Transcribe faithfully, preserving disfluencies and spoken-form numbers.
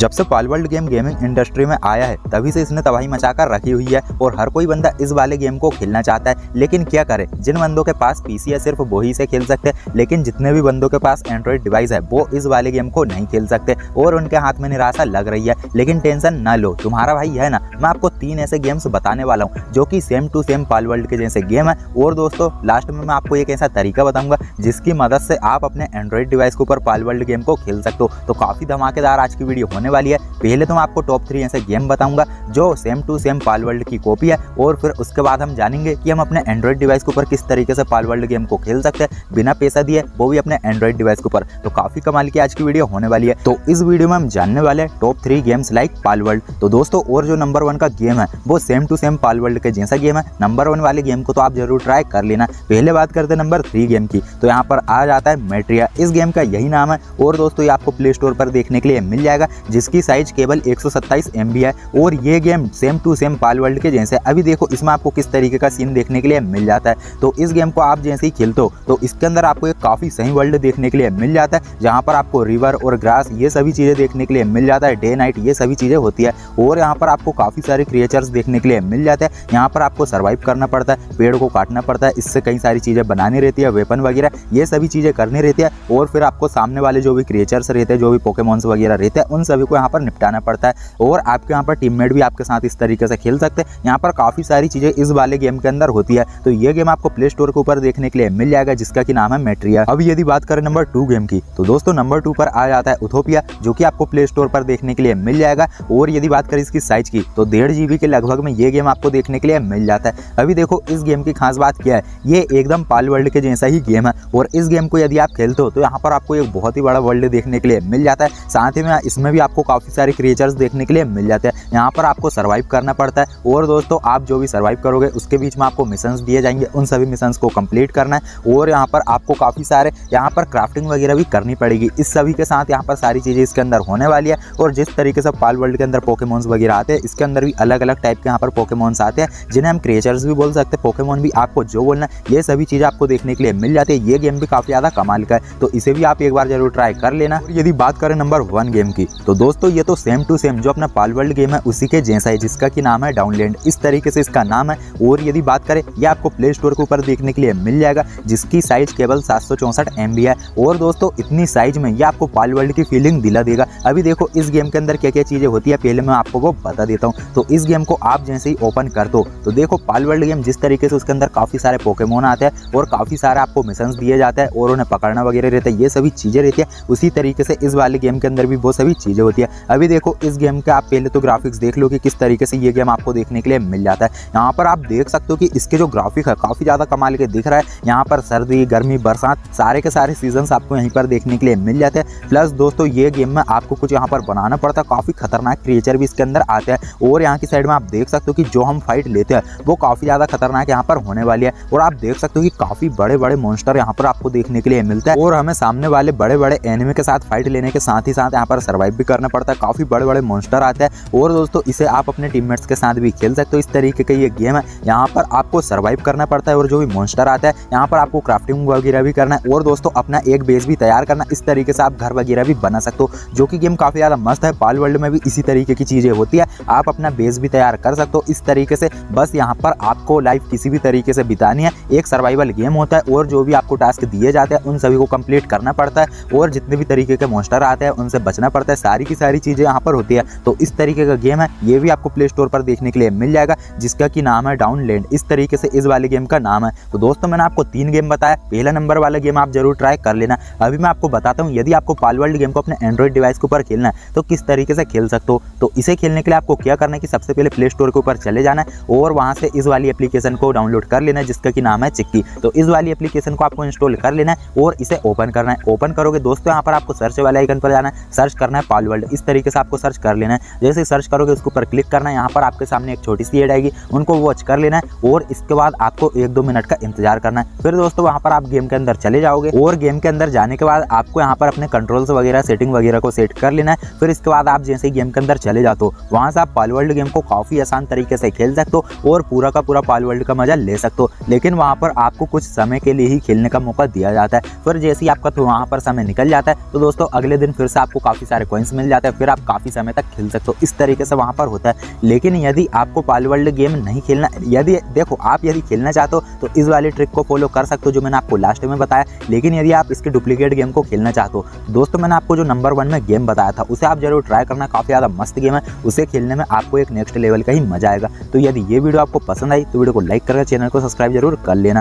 जब से Palworld game gaming industry में आया है तभी से इसने तबाही मचाकर रखी हुई है और हर कोई बंदा इस वाले गेम को खेलना चाहता है। लेकिन क्या करे, जिन बंदों के पास पीसी है सिर्फ वो ही से खेल सकते हैं, लेकिन जितने भी बंदों के पास एंड्रॉइड डिवाइस है वो इस वाले गेम को नहीं खेल सकते और उनके हाथ में निराशा लग रही है। लेकिन टेंशन ना लो, तुम्हारा भाई है ना। मैं आपको तीन ऐसे गेम्स बताने वाला हूँ जो कि सेम टू सेम पालवर्ल्ड के जैसे गेम है, और दोस्तों लास्ट में मैं आपको एक ऐसा तरीका बताऊंगा जिसकी मदद से आप अपने एंड्रॉइड डिवाइस के ऊपर पालवर्ल्ड गेम को खेल सकते हो। तो काफी धमाकेदार आज की वीडियो होने वाली है। पहले तो मैं आपको टॉप थ्री ऐसे गेम बताऊंगा जो सेम टू सेम पालवर्ल्ड की कॉपी है, और फिर उसके बाद हम जानेंगे कि हम अपने एंड्रॉइड डिवाइस के ऊपर किस तरीके से पालवर्ल्ड गेम को खेल सकते हैं बिना पैसा दिए, वो भी अपने एंड्रॉइड डिवाइस के ऊपर। तो काफी कमाल की आज की वीडियो होने वाली है। तो इस वीडियो में हम जानने वाले हैं top three games like Palworld. तो दोस्तों और जो नंबर वन का गेम है वो सेम टू सेम पालवर्ल्ड के जैसा गेम है। नंबर वन वाले गेम को तो आप जरूर ट्राई कर लेना। पहले बात करते हैं नंबर थ्री गेम की, तो यहाँ पर आ जाता है मेट्रिया। इस गेम का यही नाम है और दोस्तों ये आपको प्ले स्टोर पर देखने के लिए मिल जाएगा, जिसकी साइज केवल एक सौ सत्ताईस एम बी है और ये game same to same Palworld के जैसे। अभी देखो इसमें आपको किस तरीके का सीन देखने के लिए मिल जाता है। तो इस गेम को आप जैसे ही खेलते हो तो इसके अंदर आपको एक काफी सही वर्ल्ड देखने के लिए मिल जाता है, जहाँ पर आपको रिवर और ग्रास ये सभी चीज़ें देखने के लिए मिल जाता है, डे नाइट ये सभी चीज़ें होती है, और यहाँ पर आपको काफ़ी सारे क्रिएचर्स देखने के लिए मिल जाते हैं। यहाँ पर आपको सर्वाइव करना पड़ता है, पेड़ को काटना पड़ता है, इससे कई सारी चीज़ें बनानी रहती है, वेपन वगैरह ये सभी चीज़ें करनी रहती है, और फिर आपको सामने वाले जो भी क्रिएचर्स रहते हैं, जो भी पोकेमॉन्स वगैरह रहते हैं, उन सभी को यहाँ पर निपटाना पड़ता है। और आपके यहाँ पर टीममेट भी आपके साथ इस तरीके से खेल सकते हैं। यहाँ पर काफ़ी सारी चीज़ें इस वाले गेम के अंदर होती है। तो ये गेम आपको प्ले स्टोर के ऊपर देखने के लिए मिल जाएगा, जिसका कि नाम है मेट्रिया। अब यदि बात करें नंबर टू गेम की, तो दोस्तों नंबर टू पर आ जाता है उथोपिया, जो कि आपको प्ले स्टोर पर देखने के लिए मिल जाएगा। और यदि बात करें इसकी साइज की तो डेढ़ जीबी के लगभग में ये गेम आपको देखने के लिए मिल जाता है। अभी देखो इस गेम की खास बात क्या है, ये एकदम पालवर्ल्ड के जैसा ही गेम है और इस गेम को यदि आप खेलते हो तो यहाँ पर आपको एक बहुत ही बड़ा वर्ल्ड देखने के लिए मिल जाता है। साथ ही में इसमें भी आपको काफ़ी सारे क्रिएचर्स देखने के लिए मिल जाते हैं। यहाँ पर आपको सर्वाइव करना पड़ता है और दोस्तों आप जो भी सर्वाइव करोगे उसके बीच में आपको मिशंस दिए जाएंगे, उन सभी मिशंस को कंप्लीट करना है। और यहाँ पर आपको काफ़ी सारे यहाँ पर क्राफ्टिंग वगैरह भी करनी पड़ेगी। इस सभी के साथ यहाँ पर सारी चीज़ें इसके अंदर होने वाली है। और जिस तरीके से पालवर्ल्ड के अंदर पोकेमॉन्स वगैरह आते हैं, इसके अंदर भी अलग अलग टाइप के यहाँ पर पोकेमॉन्स आते हैं, जिन्हें हम क्रिएचर्स भी बोल सकते हैं, पोकेमॉन भी, आपको जो बोलना है, ये सभी चीज़ें आपको देखने के लिए मिल जाती है। ये गेम भी काफ़ी ज़्यादा कमाल का है, तो इसे भी आप एक बार जरूर ट्राई कर लेना। यदि बात करें नंबर वन गेम की, तो दोस्तों ये तो सेम टू सेम जो अपना पालवर्ल्ड गेम है उसी के जैसा है, जिसका कि नाम है डाउनलैंड। इस तरीके से इसका नाम है। और यदि बात करें ये आपको प्ले स्टोर के ऊपर देखने के लिए मिल जाएगा, जिसकी साइज केवल सात सौ चौंसठ एम बी है। और दोस्तों इतनी साइज में ये आपको पालवर्ल्ड की फीलिंग दिला देगा। अभी देखो इस गेम के अंदर क्या क्या चीज़ें होती है, पहले मैं आपको वो बता देता हूँ। तो इस गेम को आप जैसे ही ओपन कर दो तो देखो पालवर्ल्ड गेम जिस तरीके से उसके अंदर काफ़ी सारे पोकेमोन आते हैं और काफ़ी सारे आपको मिशंस दिए जाते हैं और उन्हें पकड़ना वगैरह रहता है, ये सभी चीज़ें रहती है। उसी तरीके से इस वाले गेम के अंदर भी वो सभी चीज़ें होती है। अभी देखो इस गेम का आप पहले तो ग्राफिक्स देख लो कि किस तरीके से ये गेम आपको देखने के लिए मिल जाता है। यहाँ पर आप देख सकते हो कि इसके जो ग्राफिक है काफ़ी ज़्यादा कमाल के दिख रहा है। यहाँ पर सर्दी, गर्मी, बरसात सारे के सारे सीजन्स आपको यहीं पर देखने के लिए मिल जाते हैं। प्लस दोस्तों ये गेम में आपको कुछ यहाँ पर बनाना पड़ता है, काफ़ी खतरनाक क्रिएचर भी इसके अंदर आते हैं। और यहाँ की साइड में आप देख सकते हो कि जो हम फाइट लेते हैं वो काफ़ी ज़्यादा खतरनाक यहाँ पर होने वाली है। और आप देख सकते हो कि काफ़ी बड़े बड़े मॉन्स्टर यहाँ पर आपको देखने के लिए मिलता है और हमें सामने वाले बड़े बड़े एनिमी के साथ फाइट लेने के साथ ही साथ यहाँ पर सर्वाइव भी करना पड़ता है। काफ़ी बड़े बड़े मॉन्स्टर आते हैं और दोस्तों इसे आप अपने टीममेट्स के साथ भी खेल सकते हो। इस तरीके का ये गेम है। यहाँ पर आपको सर्वाइव करना पड़ता है और जो भी मॉन्स्टर आता है यहाँ पर आपको क्राफ्टिंग वगैरह भी करना है और दोस्तों अपना एक बेस भी तैयार करना। इस तरीके से आप घर वगैरह भी बना सकते हो, जो कि गेम काफ़ी ज़्यादा मस्त है। पालवर्ल्ड में भी इसी तरीके की चीज़ें होती है, आप अपना बेस भी तैयार कर सकते हो। इस तरीके से बस यहाँ पर आपको लाइफ किसी भी तरीके से बितानी है। एक सर्वाइवल गेम होता है और जो भी आपको टास्क दिए जाते हैं उन सभी को कंप्लीट करना पड़ता है और जितने भी तरीके के मॉन्स्टर आते हैं उनसे बचना पड़ता है। सारी की सारी चीज़ें यहाँ पर होती है। तो इस तरीके का गेम है, ये भी आपको प्ले स्टोर पर देखने के लिए मिल जाएगा, जिसका कि नाम है डाउनलैंड। इस तरीके से इस वाले गेम का नाम है। तो दोस्तों मैंने आपको तीन गेम बताया, पहला नंबर वाला गेम आप जरूर ट्राई कर लेना। अभी मैं आपको बताता हूँ यदि आपको पालवर्ल्ड गेम को अपने एंड्रॉइड डिवाइस के ऊपर खेलना है तो किस तरीके से खेल सकते हो। तो इसे खेलने के लिए आपको क्या करना है कि सबसे पहले प्ले स्टोर के ऊपर चले जाना है और वहाँ से इस वाली एप्लीकेशन को डाउनलोड कर लेना है, जिसका कि नाम है चिक्की। तो इस वाली एप्लीकेशन को आपको इंस्टॉल कर लेना है और इसे ओपन करना है। ओपन करोगे दोस्तों यहाँ पर आपको सर्च वाले आइकन पर जाना है, सर्च करना है पालवर्ल्ड। इस तरीके से आपको सर्च कर लेना है। जैसे सर्च करोगे उसके ऊपर क्लिक करना है। यहाँ पर आपके सामने एक छोटी सी एड आएगी, उनको वॉच कर लेना है और इसके बाद आपको एक दो मिनट का इंतजार करना है। फिर दोस्तों वहाँ पर आप गेम के अंदर चले जाओगे और गेम के अंदर जाने के बाद आपको यहाँ पर अपने कंट्रोल्स वगैरह सेटिंग वगैरह को सेट कर लेना है। फिर इसके बाद आप जैसे ही गेम के अंदर चले जाते हो वहाँ से आप पालवर्ल्ड गेम को काफ़ी आसान तरीके से खेल सकते हो और पूरा का पूरा पालवर्ल्ड का मजा ले सकते हो। लेकिन वहाँ पर आपको कुछ समय के लिए ही खेलने का मौका दिया जाता है। फिर जैसे ही आपका तो वहाँ पर समय निकल जाता है तो दोस्तों अगले दिन फिर से आपको काफ़ी सारे कॉइन्स मिल जाता है, फिर आप काफ़ी समय तक खेल सकते हो। इस तरीके से वहाँ पर होता है। लेकिन यदि आपको पालवर्ल्ड गेम नहीं खेलना, यदि देखो आप यदि खेलना चाहते हो तो इस वाली ट्रिक को फॉलो कर सकते हो जो मैंने आपको लास्ट में बताया। लेकिन यदि आप इसके डुप्लीकेट गेम को खेलना चाहते हो, दोस्तों मैंने आपको जो नंबर वन में गेम बताया था उसे आप जरूर ट्राई करना, काफ़ी ज़्यादा मस्त गेम है, उसे खेलने में आपको एक नेक्स्ट लेवल का ही मजा आएगा। तो यदि ये वीडियो आपको पसंद आई तो वीडियो को लाइक करके चैनल को सब्सक्राइब जरूर कर लेना।